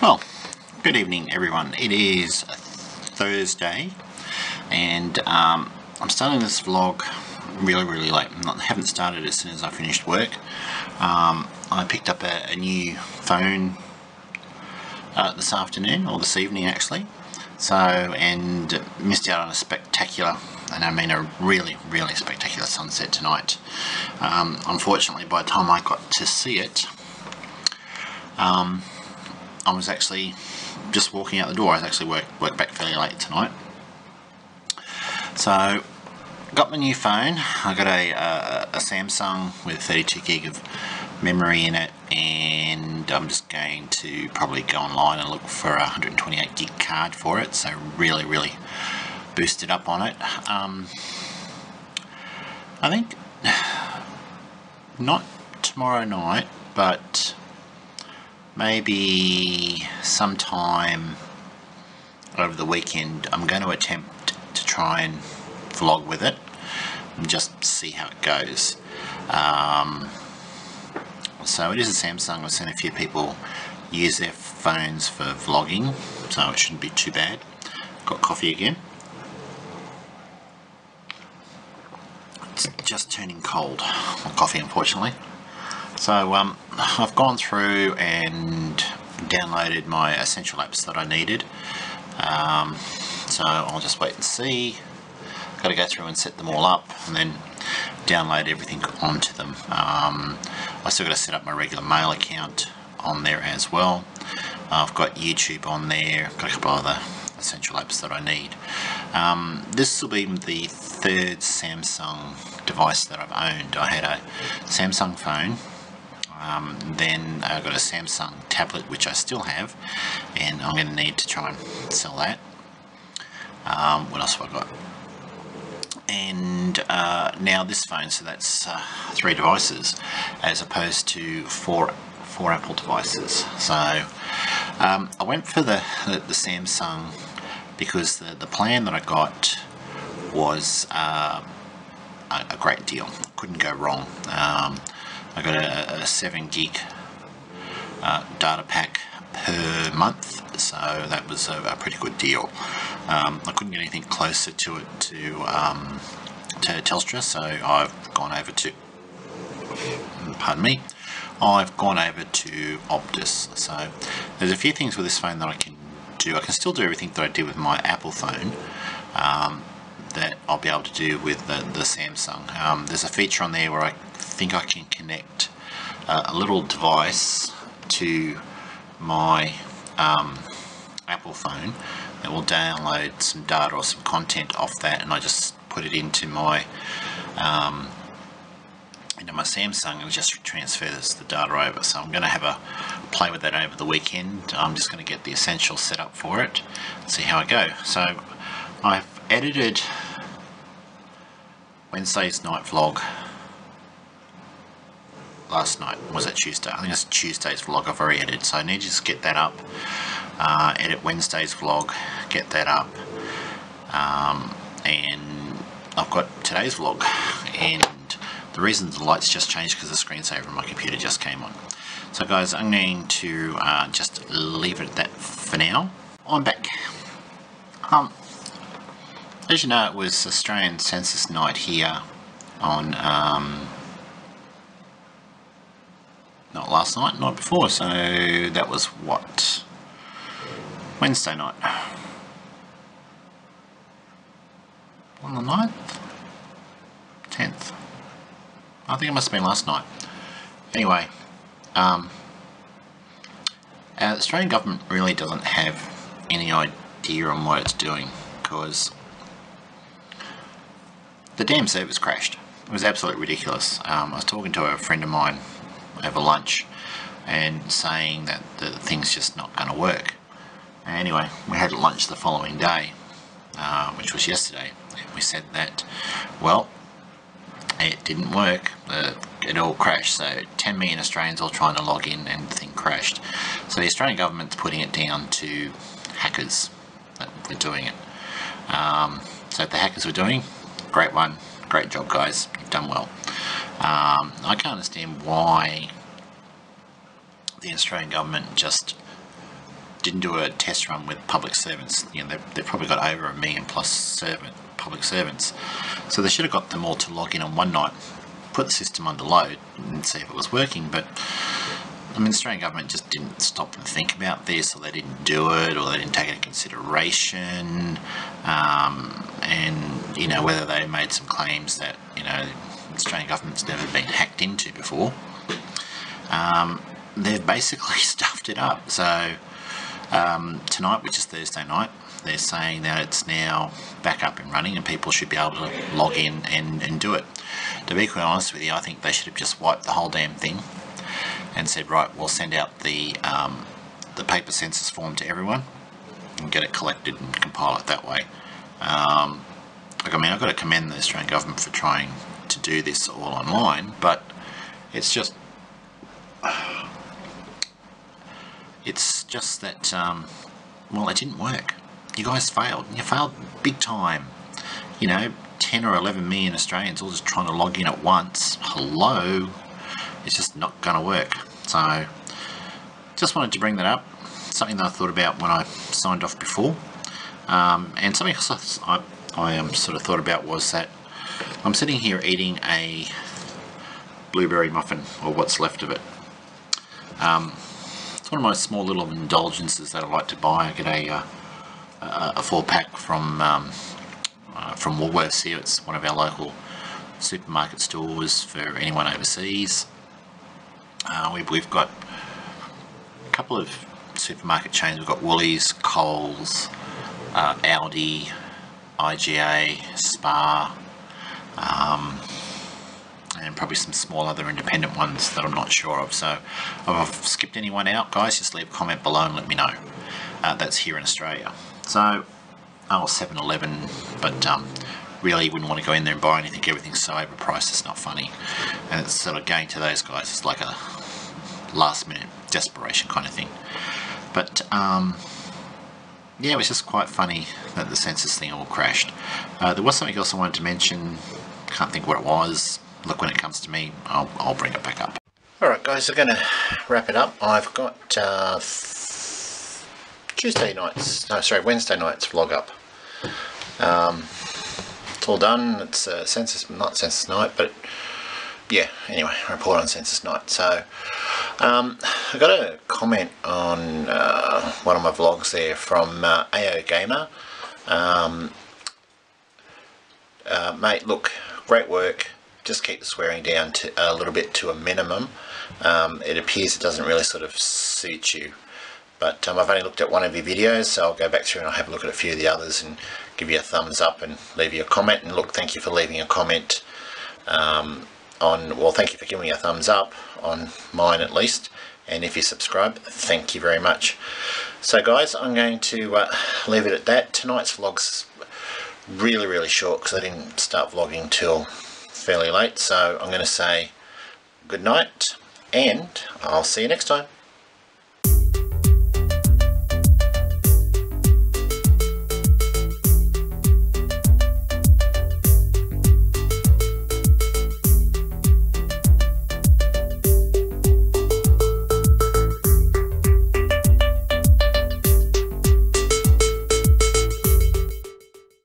Well, good evening everyone. It is Thursday and I'm starting this vlog really late. I haven't started as soon as I finished work. I picked up a new phone this afternoon, or this evening actually, and missed out on a spectacular, and I mean a really spectacular sunset tonight. Unfortunately, by the time I got to see it, I was actually just walking out the door. I was actually worked back fairly late tonight. So, got my new phone. I got a Samsung with 32 gig of memory in it, and I'm just going to probably go online and look for a 128 gig card for it. So really boosted up on it. I think not tomorrow night, but maybe sometime over the weekend I'm going to attempt to try and vlog with it and just see how it goes. So it is a Samsung. I've seen a few people use their phones for vlogging, so it shouldn't be too bad. Got coffee again. It's just turning cold on coffee, unfortunately. So I've gone through and downloaded my essential apps that I needed. So I'll just wait and see. Got to go through and set them all up and then download everything onto them. I still got to set up my regular mail account on there as well. I've got YouTube on there. Got a couple of other essential apps that I need. This will be the third Samsung device that I've owned. I had a Samsung phone. Then I've got a Samsung tablet, which I still have, and I'm going to need to try and sell that. What else have I got? And now this phone, so that's three devices as opposed to four Apple devices. So I went for the Samsung because the plan that I got was a great deal. Couldn't go wrong. I got a 7 gig data pack per month, so that was a pretty good deal. I couldn't get anything closer to it to Telstra, so I've gone over to Optus. So there's a few things with this phone that I can do. I can still do everything that I did with my Apple phone that I'll be able to do with the Samsung. There's a feature on there where I think I can connect a little device to my Apple phone that will download some data or some content off that, and I just put it into my Samsung and it just transfers the data over. So I'm going to have a play with that over the weekend. I'm just going to get the essential set up for it and see how I go. So I've edited Wednesday's night vlog. Last night, was that Tuesday? I think it's Tuesday's vlog I've already edited, so I need to just get that up. Edit Wednesday's vlog, get that up, and I've got today's vlog. And the reason the lights just changed because the screensaver on my computer just came on. So guys, I'm going to just leave it at that for now. I'm back. As you know, it was Australian Census night here on not last night, night before, so that was what? Wednesday night. On the 9th? 10th? I think it must have been last night. Anyway, our Australian government really doesn't have any idea on what it's doing, because the damn servers crashed. It was absolutely ridiculous. I was talking to a friend of mine over lunch and saying that the thing's just not going to work. Anyway, we had lunch the following day, which was yesterday, and we said that, well, it didn't work. It all crashed. So 10 million Australians all trying to log in and the thing crashed. So the Australian government's putting it down to hackers that were doing it. So if the hackers were doing, great one, great job guys, you've done well. I can't understand why the Australian government just didn't do a test run with public servants. You know, they've probably got over 1 million plus public servants, so they should have got them all to log in on one night, put the system under load and see if it was working. But I mean, the Australian government just didn't stop and think about this, or they didn't do it, or they didn't take it into consideration. And you know, whether they made some claims that, you know, the Australian government's never been hacked into before, they've basically stuffed it up. So tonight, which is Thursday night, they're saying that it's now back up and running and people should be able to log in and do it. To be quite honest with you, I think they should have just wiped the whole damn thing and said, right, we'll send out the paper census form to everyone and get it collected and compile it that way. Like, I mean, I've got to commend the Australian government for trying to do this all online, but it's just that well, it didn't work. You guys failed, and you failed big time. You know, 10 or 11 million Australians all just trying to log in at once. Hello, it's just not going to work. So, just wanted to bring that up. Something that I thought about when I signed off before, and something else I sort of thought about was that I'm sitting here eating a blueberry muffin, or what's left of it. It's one of my small little indulgences that I like to buy. I get a 4-pack from Woolworths here. It's one of our local supermarket stores for anyone overseas. We've got a couple of supermarket chains. We've got Woolies, Coles, Aldi, IGA, Spar, and probably some small other independent ones that I'm not sure of. So if I've skipped anyone out, guys, just leave a comment below and let me know. That's here in Australia. So, oh, 7-Eleven, but really you wouldn't want to go in there and buy anything. Everything's so overpriced, it's not funny. And it's sort of going to those guys. It's like a last minute desperation kind of thing. But yeah, it was just quite funny that the census thing all crashed. There was something else I wanted to mention. Can't think what it was. Look, when it comes to me, I'll bring it back up. Alright guys, I'm going to wrap it up. I've got Wednesday night's vlog up. It's all done. It's not census night, but yeah, anyway, report on census night. So I got a comment on one of my vlogs there from AO Gamer. Mate, look, great work. Just keep the swearing down to a little bit to a minimum. It appears it doesn't really sort of suit you. But I've only looked at one of your videos, so I'll go back through and I'll have a look at a few of the others and give you a thumbs up and leave you a comment. And look, thank you for leaving a comment thank you for giving me a thumbs up on mine at least. And if you subscribe, thank you very much. So guys, I'm going to leave it at that. Tonight's vlog's really, really short because I didn't start vlogging till fairly late. So I'm going to say good night and I'll see you next time.